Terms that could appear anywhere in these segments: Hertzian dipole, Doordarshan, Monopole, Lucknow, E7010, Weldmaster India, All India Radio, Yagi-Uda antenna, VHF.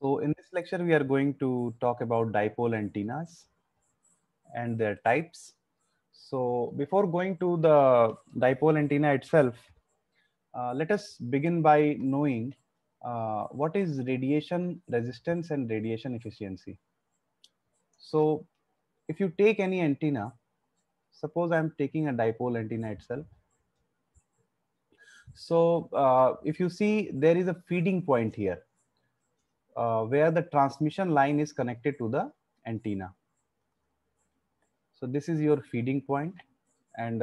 So in this lecture, we are going to talk about dipole antennas and their types. So before going to the dipole antenna itself, let us begin by knowing what is radiation resistance and radiation efficiency. So if you take any antenna, suppose I'm taking a dipole antenna itself. So if you see, there is a feeding point here where the transmission line is connected to the antenna. So this is your feeding point, and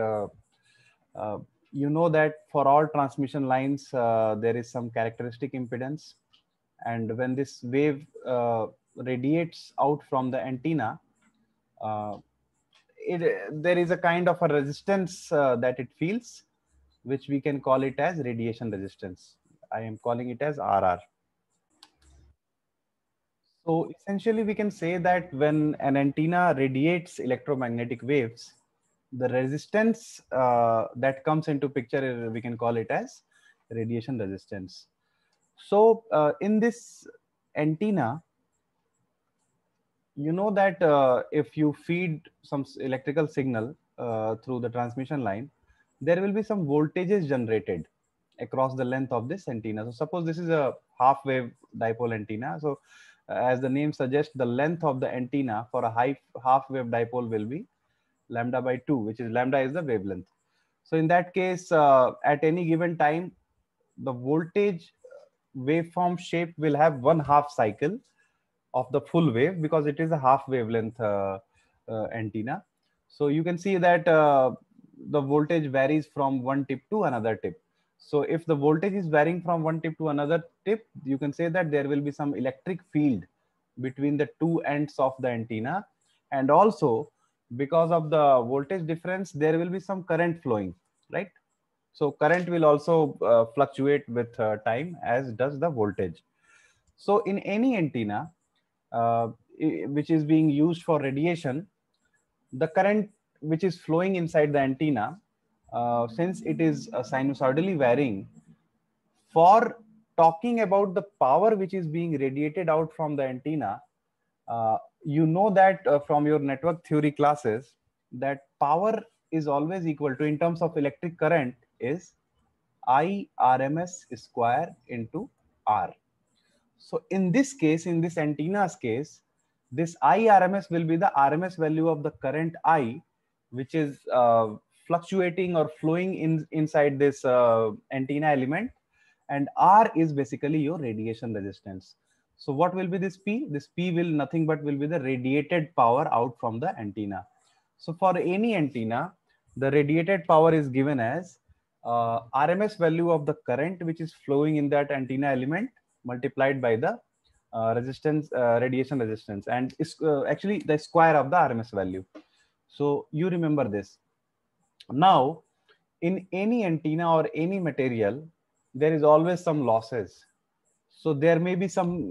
you know that for all transmission lines, there is some characteristic impedance. And when this wave radiates out from the antenna, there is a kind of a resistance that it feels, which we can call it as radiation resistance. I am calling it as RR. So essentially, we can say that when an antenna radiates electromagnetic waves, the resistance that comes into picture, we can call it as radiation resistance. So in this antenna, you know that if you feed some electrical signal through the transmission line, there will be some voltages generated across the length of this antenna. So suppose this is a half wave dipole antenna. So as the name suggests, the length of the antenna for a half wave dipole will be λ/2, which is lambda is the wavelength. So in that case, at any given time, the voltage waveform shape will have 1/2 cycle of the full wave, because it is a half wavelength antenna. So you can see that the voltage varies from one tip to another tip. So if the voltage is varying from one tip to another tip, you can say that there will be some electric field between the two ends of the antenna. And also, because of the voltage difference, there will be some current flowing, right? So current will also fluctuate with time, as does the voltage. So in any antenna which is being used for radiation, the current which is flowing inside the antenna, since it is sinusoidally varying, for talking about the power which is being radiated out from the antenna, you know that from your network theory classes, that power is always equal to, in terms of electric current, is I RMS square into R. So in this case, in this antenna's case, this I RMS will be the RMS value of the current I, which is fluctuating or flowing inside this antenna element, and R is basically your radiation resistance. So what will be this P? This P will nothing but will be the radiated power out from the antenna. So for any antenna, the radiated power is given as RMS value of the current which is flowing in that antenna element multiplied by the radiation resistance, and is actually the square of the RMS value. So you remember this. Now, in any antenna or any material, there is always some losses. So there may be some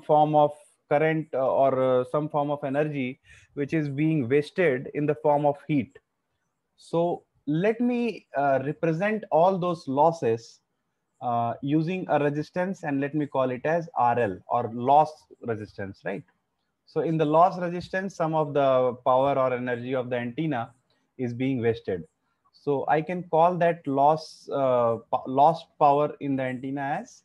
form of current or some form of energy which is being wasted in the form of heat. So let me represent all those losses using a resistance, and let me call it as RL, or loss resistance, right? So in the loss resistance, some of the power or energy of the antenna is being wasted. So I can call that lost power in the antenna as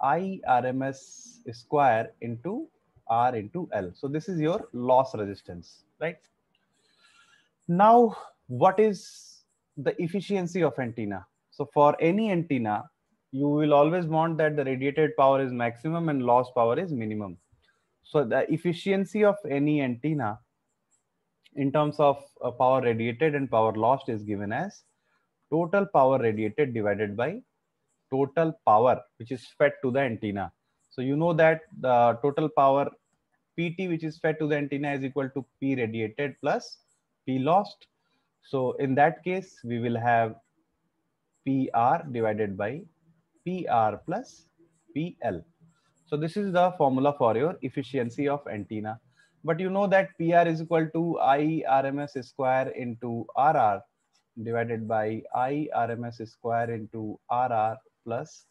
I RMS square into R into L. So this is your loss resistance, right? Now, what is the efficiency of antenna? So for any antenna, you will always want that the radiated power is maximum and loss power is minimum. So the efficiency of any antenna in terms of power radiated and power lost is given as total power radiated divided by total power which is fed to the antenna. So you know that the total power PT which is fed to the antenna is equal to P radiated plus P lost. So in that case, we will have PR divided by PR plus PL. So this is the formula for your efficiency of antenna. But you know that PR is equal to I RMS square into RR divided by I RMS square into RR plus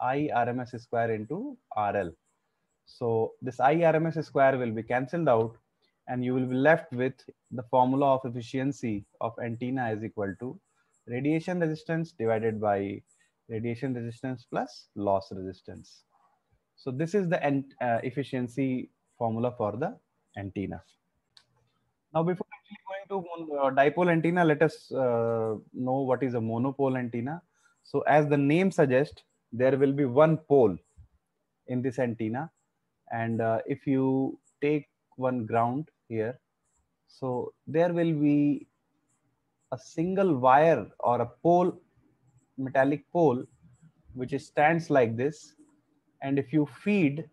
I RMS square into RL. So this IRMS square will be cancelled out and you will be left with the formula of efficiency of antenna is equal to radiation resistance divided by radiation resistance plus loss resistance. So this is the efficiency formula for the antenna. Now before actually going to dipole antenna, let us know what is a monopole antenna. So as the name suggests, there will be one pole in this antenna, and if you take one ground here, so there will be a single wire or a pole, metallic pole, which stands like this, and if you feed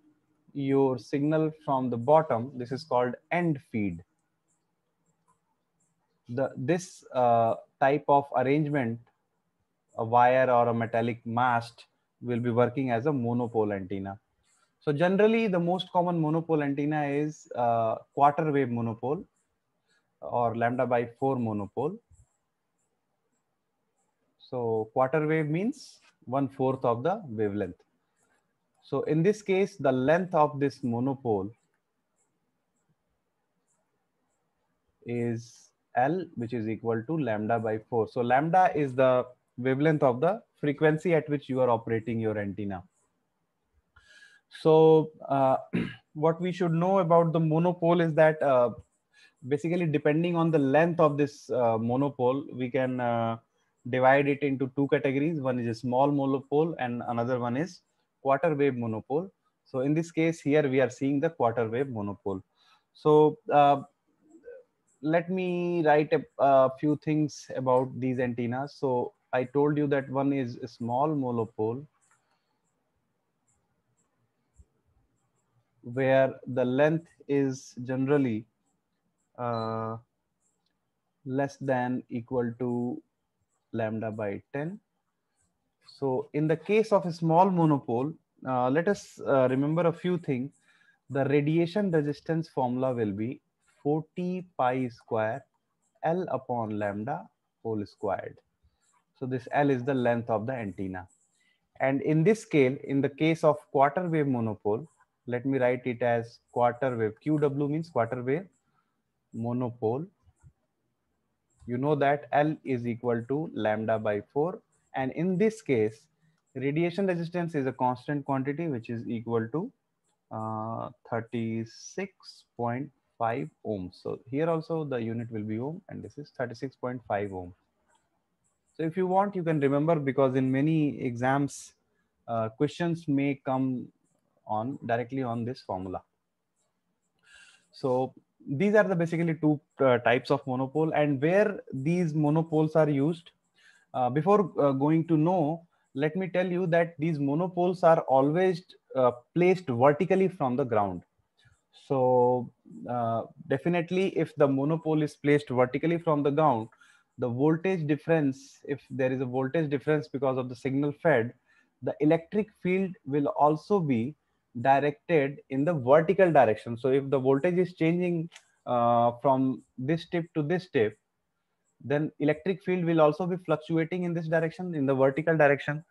your signal from the bottom, this is called end feed. This type of arrangement, a wire or a metallic mast, will be working as a monopole antenna. So generally the most common monopole antenna is quarter wave monopole or λ/4 monopole. So quarter wave means 1/4 of the wavelength. So in this case, the length of this monopole is L, which is equal to λ/4. So lambda is the wavelength of the frequency at which you are operating your antenna. So what we should know about the monopole is that basically depending on the length of this monopole, we can divide it into two categories. One is a small monopole and another one is quarter wave monopole. So in this case here we are seeing the quarter wave monopole. So let me write a few things about these antennas. So I told you that one is a small monopole where the length is generally less than equal to λ/10. So in the case of a small monopole, let us remember a few things. The radiation resistance formula will be 40 pi square L upon λ² squared. So this L is the length of the antenna. And in this scale, in the case of quarter wave monopole, let me write it as quarter wave. QW means quarter wave monopole. You know that L is equal to λ/4. And in this case, radiation resistance is a constant quantity, which is equal to 36.5 ohms. So here also the unit will be ohm, and this is 36.5 ohms. So if you want, you can remember, because in many exams, questions may come on directly on this formula. So these are the basically two types of monopole and where these monopoles are used. Before going to know, let me tell you that these monopoles are always placed vertically from the ground. So definitely if the monopole is placed vertically from the ground, the voltage difference, if there is a voltage difference because of the signal fed, the electric field will also be directed in the vertical direction. So if the voltage is changing from this tip to this tip, then electric field will also be fluctuating in this direction, in the vertical direction.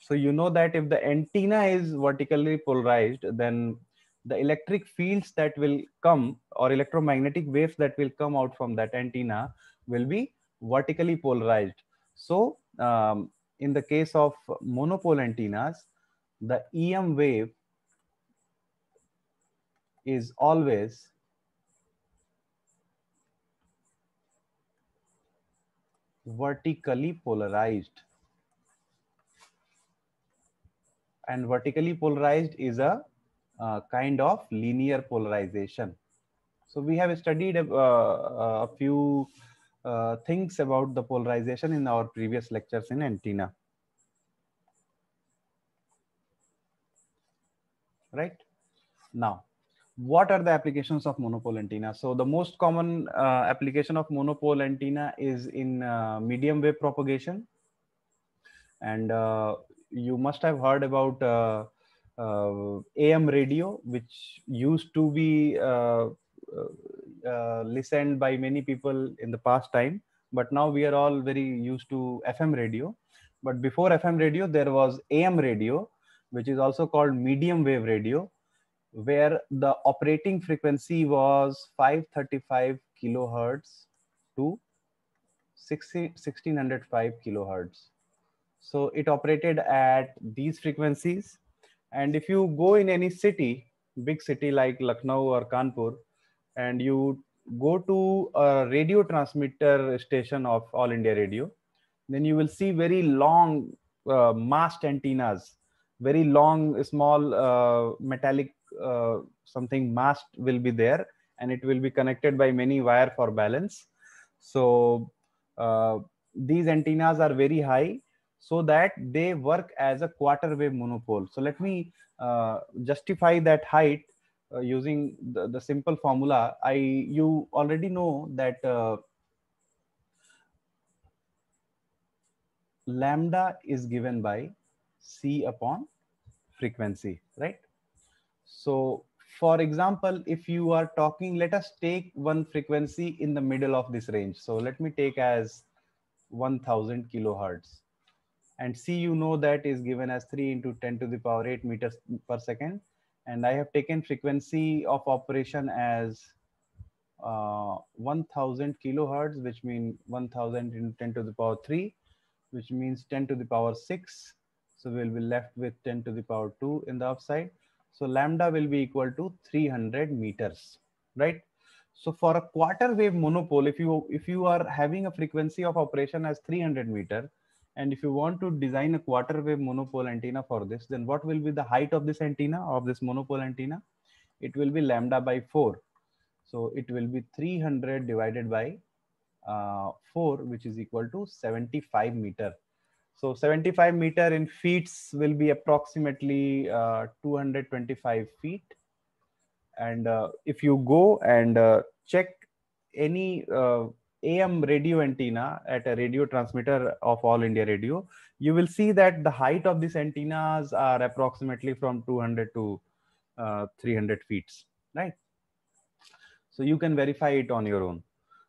So you know that if the antenna is vertically polarized, then the electric fields that will come or electromagnetic waves that will come out from that antenna will be vertically polarized. So in the case of monopole antennas, the EM wave is always vertically polarized, and vertically polarized is a kind of linear polarization. So we have studied a few things about the polarization in our previous lectures in antenna, right? Now, what are the applications of monopole antenna? So the most common application of monopole antenna is in medium wave propagation. And you must have heard about AM radio, which used to be listened by many people in the past time. But now we are all very used to FM radio. But before FM radio, there was AM radio, which is also called medium wave radio. where the operating frequency was 535 kilohertz to 1605 kilohertz. So it operated at these frequencies. And if you go in any city, big city like Lucknow or Kanpur, and you go to a radio transmitter station of All India Radio, then you will see very long mast antennas, very long, small metallic something mast will be there, and it will be connected by many wire for balance. So these antennas are very high, so that they work as a quarter wave monopole. So let me justify that height using the simple formula. You already know that lambda is given by C upon frequency, right? So for example, if you are talking, let us take one frequency in the middle of this range. So let me take as 1000 kilohertz. And C, you know, that is given as 3 × 10⁸ meters per second. And I have taken frequency of operation as 1000 kilohertz, which means 1000 × 10⁵, which means 10⁶. So we'll be left with 10⁵ in the upside. So lambda will be equal to 300 meters, right? So for a quarter wave monopole, if you are having a frequency of operation as 300 meter, and if you want to design a quarter wave monopole antenna for this, then what will be the height of this antenna, of this monopole antenna? It will be lambda by 4. So it will be 300 divided by 4, which is equal to 75 meter. So 75 meter in feet will be approximately 225 feet. And if you go and check any AM radio antenna at a radio transmitter of All India Radio, you will see that the height of these antennas are approximately from 200 to 300 feet, right? So you can verify it on your own.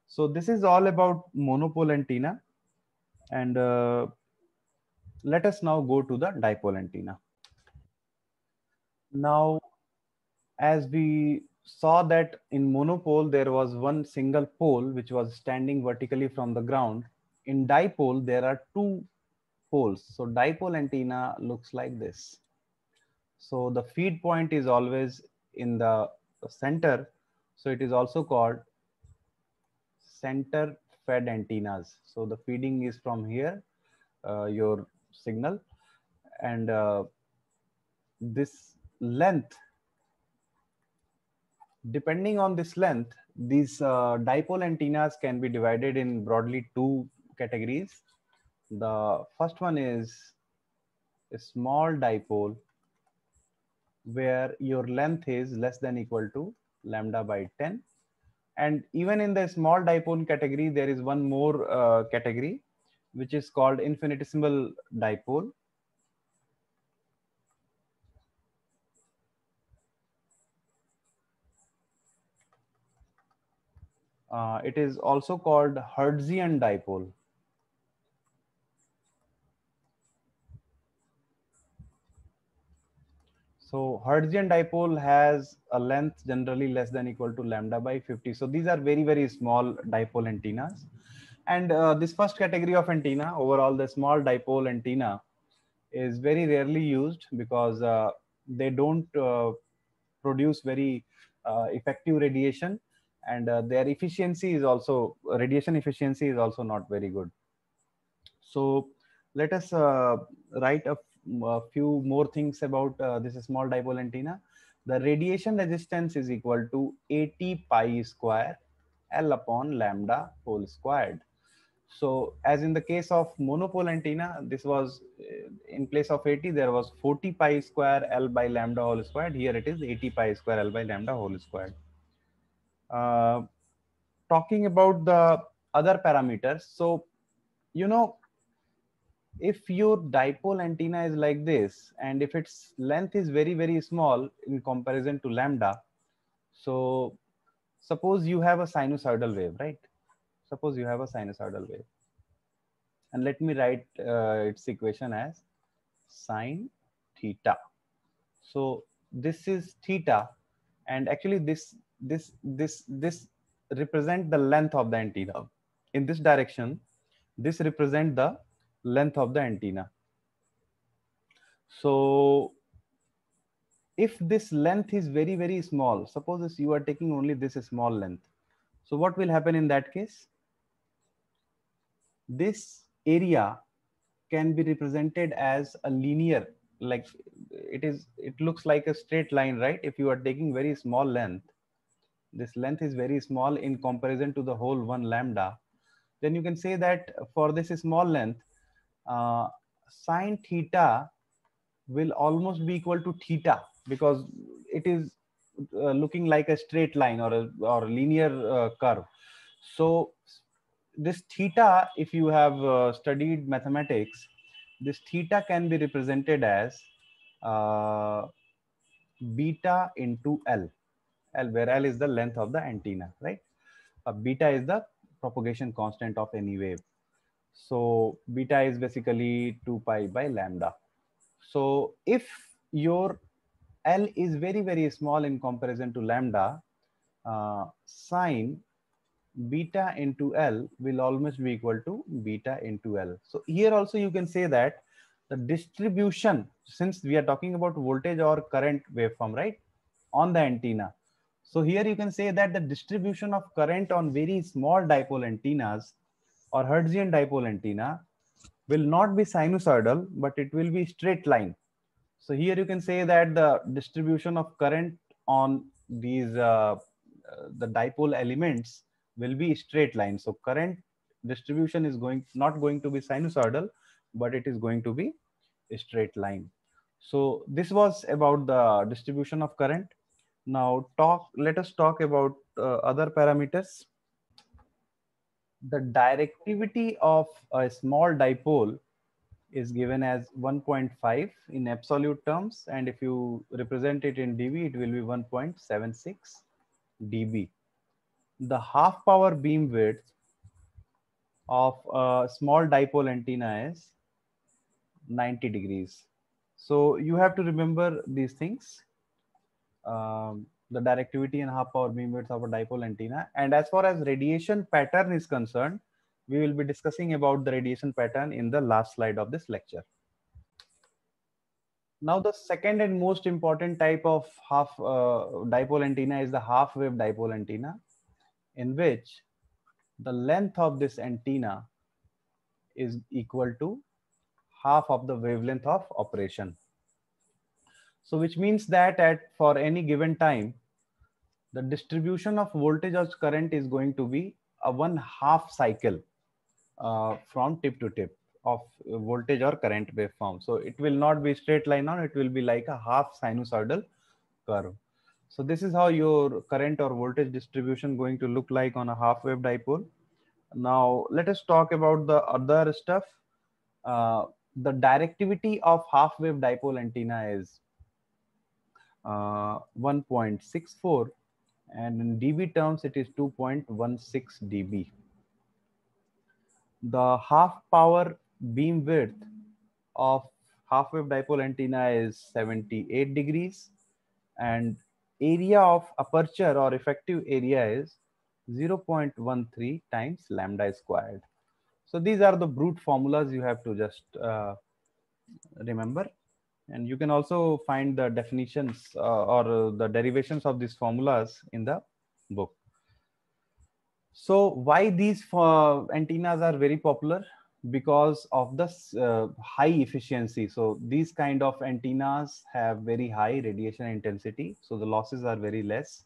So this is all about monopole antenna. And let us now go to the dipole antenna. Now, as we saw that in monopole, there was one single pole which was standing vertically from the ground. In dipole, there are two poles. So dipole antenna looks like this. So the feed point is always in the center. So it is also called center fed antennas. So the feeding is from here, your signal. And this length, depending on this length, these dipole antennas can be divided in broadly two categories. The first one is a small dipole, where your length is less than equal to lambda by 10. And even in the small dipole category, there is one more category, which is called infinitesimal dipole. It is also called Hertzian dipole. So Hertzian dipole has a length generally less than equal to lambda by 50. So these are very, very small dipole antennas. And this first category of antenna, overall the small dipole antenna, is very rarely used because they don't produce very effective radiation. And their efficiency is also, radiation efficiency is also not very good. So let us write a few more things about this small dipole antenna. The radiation resistance is equal to 80 pi square L upon lambda whole squared. So as in the case of monopole antenna, this was in place of 80, there was 40 pi square L by lambda whole squared. Here it is 80 pi square L by lambda whole squared. Talking about the other parameters, so you know, if your dipole antenna is like this and if its length is very, very small in comparison to lambda, so suppose you have a sinusoidal wave, right? Suppose you have a sinusoidal wave, and let me write its equation as sine theta. So this is theta, and actually this represent the length of the antenna. In this direction, this represent the length of the antenna. So if this length is very, very small, suppose you are taking only this small length, so what will happen in that case? This area can be represented as a linear, like it looks like a straight line, right? If you are taking very small length, this length is very small in comparison to the whole 1 lambda, then you can say that for this small length, sine theta will almost be equal to theta, because it is looking like a straight line or a linear curve. So this theta, if you have studied mathematics, this theta can be represented as beta into L, where L is the length of the antenna, right? Beta is the propagation constant of any wave. So beta is basically 2 pi by lambda. So if your L is very, very small in comparison to lambda, sine beta into L will almost be equal to beta into L. So here also you can say that the distribution, since we are talking about voltage or current waveform, right, on the antenna. So here you can say that the distribution of current on very small dipole antennas or Hertzian dipole antenna will not be sinusoidal, but it will be straight line. So here you can say that the distribution of current on these the dipole elements will be straight line. So current distribution is not going to be sinusoidal, but it is going to be a straight line. So this was about the distribution of current. Now let us talk about other parameters. The directivity of a small dipole is given as 1.5 in absolute terms, and if you represent it in dB, it will be 1.76 dB. The half power beam width of a small dipole antenna is 90 degrees. So you have to remember these things, the directivity and half power beam width of a dipole antenna. And as far as radiation pattern is concerned, we will be discussing about the radiation pattern in the last slide of this lecture. Now the second and most important type of half dipole antenna is the half wave dipole antenna, in which the length of this antenna is equal to half of the wavelength of operation. So which means that for any given time, the distribution of voltage or current is going to be a 1/2 cycle from tip to tip of voltage or current waveform. So it will not be straight line on, it will be like a half sinusoidal curve. So this is how your current or voltage distribution going to look like on a half wave dipole. Now let us talk about the other stuff. The directivity of half wave dipole antenna is 1.64, and in dB terms it is 2.16 dB. The half power beam width of half wave dipole antenna is 78 degrees, and area of aperture or effective area is 0.13 times lambda squared. So these are the brute formulas you have to just remember. And you can also find the definitions or the derivations of these formulas in the book. So why these antennas are very popular? Because of the high efficiency. So these kind of antennas have very high radiation intensity, so the losses are very less.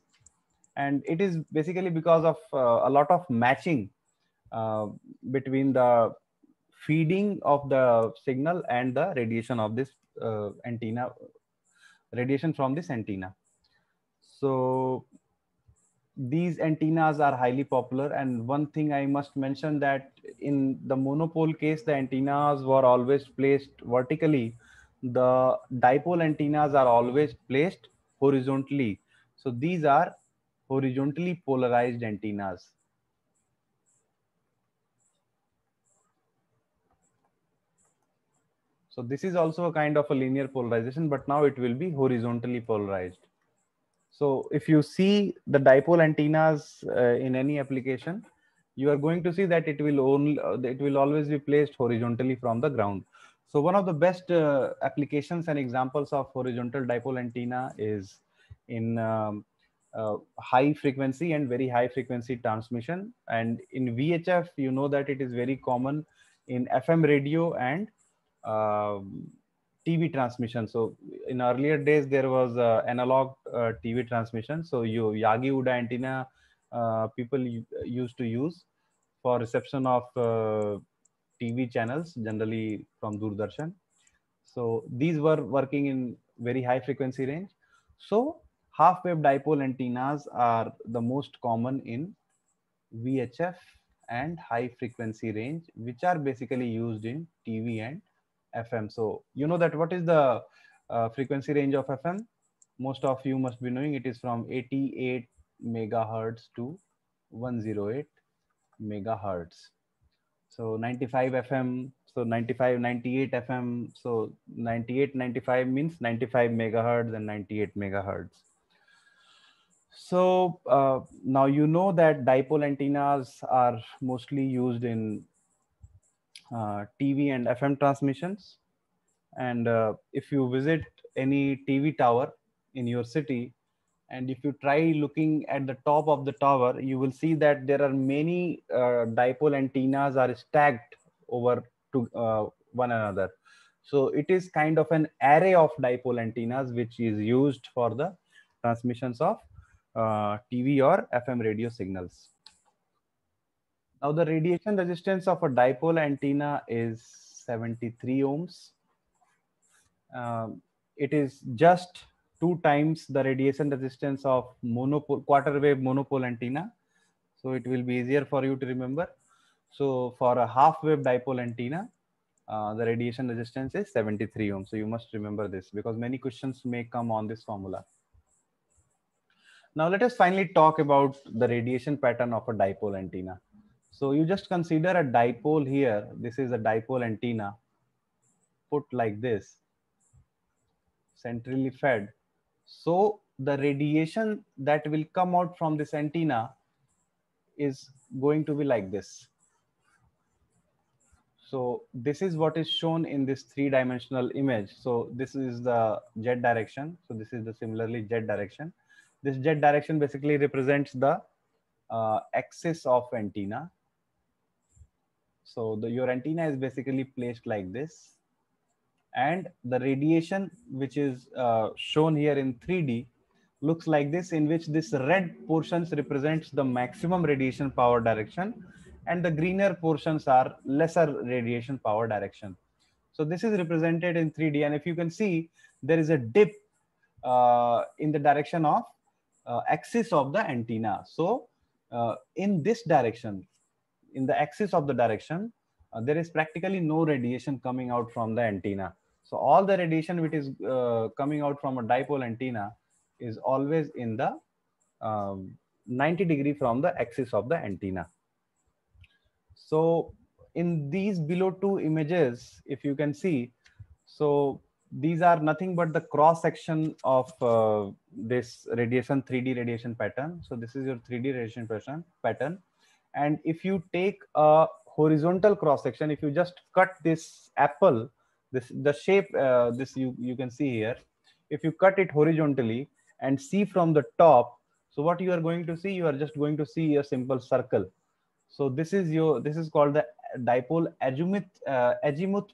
And it is basically because of a lot of matching between the feeding of the signal and the radiation of this antenna, radiation from this antenna. So these antennas are highly popular. And one thing I must mention that in the monopole case, the antennas were always placed vertically. The dipole antennas are always placed horizontally. So these are horizontally polarized antennas. So this is also a kind of a linear polarization, but now it will be horizontally polarized. So if you see the dipole antennas in any application, you are going to see that it will always be placed horizontally from the ground. So one of the best applications and examples of horizontal dipole antenna is in high frequency and very high frequency transmission. And in VHF, you know that it is very common in FM radio and TV transmission. So in earlier days, there was analog TV transmission. So Yagi-Uda antenna people used to use for reception of TV channels, generally from Doordarshan. So these were working in very high frequency range. So half wave dipole antennas are the most common in VHF and high frequency range, which are basically used in TV and FM. So you know that what is the frequency range of FM? Most of you must be knowing it is from 88 megahertz to 108 megahertz. So 95 FM, so 95, 98 FM, so 98, 95 means 95 megahertz and 98 megahertz. So now you know that dipole antennas are mostly used in TV and FM transmissions. And if you visit any TV tower in your city, and if you try looking at the top of the tower, you will see that there are many dipole antennas are stacked over to one another. So it is kind of an array of dipole antennas which is used for the transmissions of TV or FM radio signals. Now the radiation resistance of a dipole antenna is 73 ohms. It is just 2 times the radiation resistance of quarter wave monopole antenna. So it will be easier for you to remember. So for a half wave dipole antenna, the radiation resistance is 73 ohms. So you must remember this because many questions may come on this formula. Now let us finally talk about the radiation pattern of a dipole antenna. So you just consider a dipole here. This is a dipole antenna put like this, centrally fed. So the radiation that will come out from this antenna is going to be like this. So this is what is shown in this 3-dimensional image. So this is the z direction. So this is the similarly z direction. This z direction basically represents the axis of antenna. So your antenna is basically placed like this. And the radiation, which is shown here in 3D, looks like this, in which this red portions represents the maximum radiation power direction and the greener portions are lesser radiation power direction. So this is represented in 3D, and if you can see, there is a dip in the direction of axis of the antenna. So in this direction, in the axis of the direction, there is practically no radiation coming out from the antenna. So all the radiation which is coming out from a dipole antenna is always in the 90 degrees from the axis of the antenna. So in these below 2 images, if you can see, so these are nothing but the cross section of this 3D radiation pattern. So this is your 3D radiation pattern. And if you take a horizontal cross section, if you just cut this apple, the shape you can see here, if you cut it horizontally and see from the top, so what you are going to see, you are just going to see a simple circle. So this is called the dipole azimuth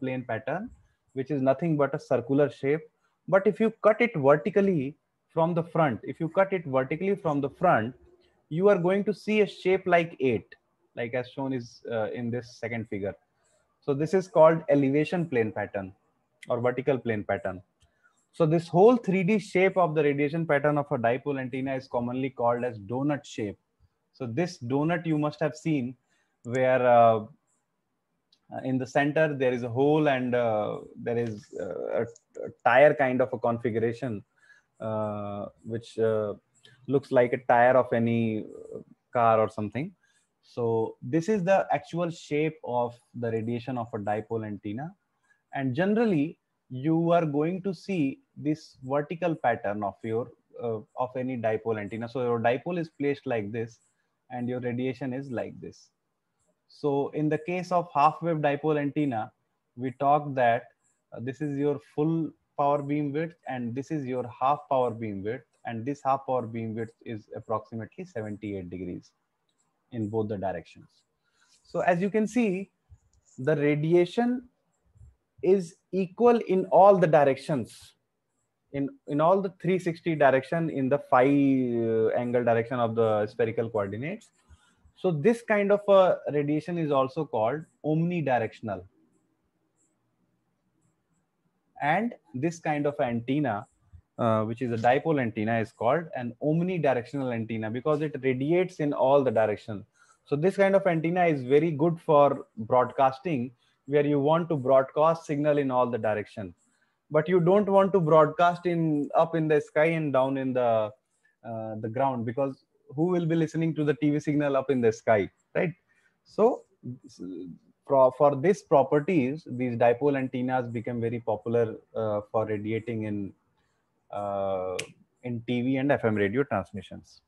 plane pattern, which is nothing but a circular shape. But if you cut it vertically from the front, you are going to see a shape like 8, like as shown is in this second figure. So this is called elevation plane pattern or vertical plane pattern. So this whole 3D shape of the radiation pattern of a dipole antenna is commonly called as donut shape. So this donut you must have seen, where in the center there is a hole and there is a tire kind of a configuration, which looks like a tire of any car or something. So this is the actual shape of the radiation of a dipole antenna. And generally, you are going to see this vertical pattern of your of any dipole antenna. So your dipole is placed like this, and your radiation is like this. So in the case of half-wave dipole antenna, we talk that this is your full power beam width, and this is your half power beam width, and this half power beam width is approximately 78 degrees in both the directions. So as you can see, the radiation is equal in all the directions, in all the 360 direction, in the phi angle direction of the spherical coordinates. So this kind of a radiation is also called omnidirectional. And this kind of antenna, which is a dipole antenna, is called an omnidirectional antenna because it radiates in all the directions. So this kind of antenna is very good for broadcasting, where you want to broadcast signal in all the directions, but you don't want to broadcast in up in the sky and down in the ground, because who will be listening to the TV signal up in the sky, right? So for these properties, these dipole antennas become very popular for radiating in TV and FM radio transmissions.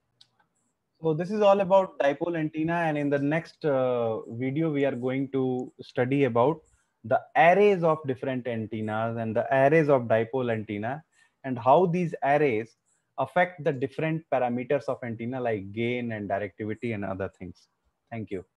So this is all about dipole antenna, and in the next video, we are going to study about the arrays of different antennas and the arrays of dipole antenna, and how these arrays affect the different parameters of antenna like gain and directivity and other things. Thank you.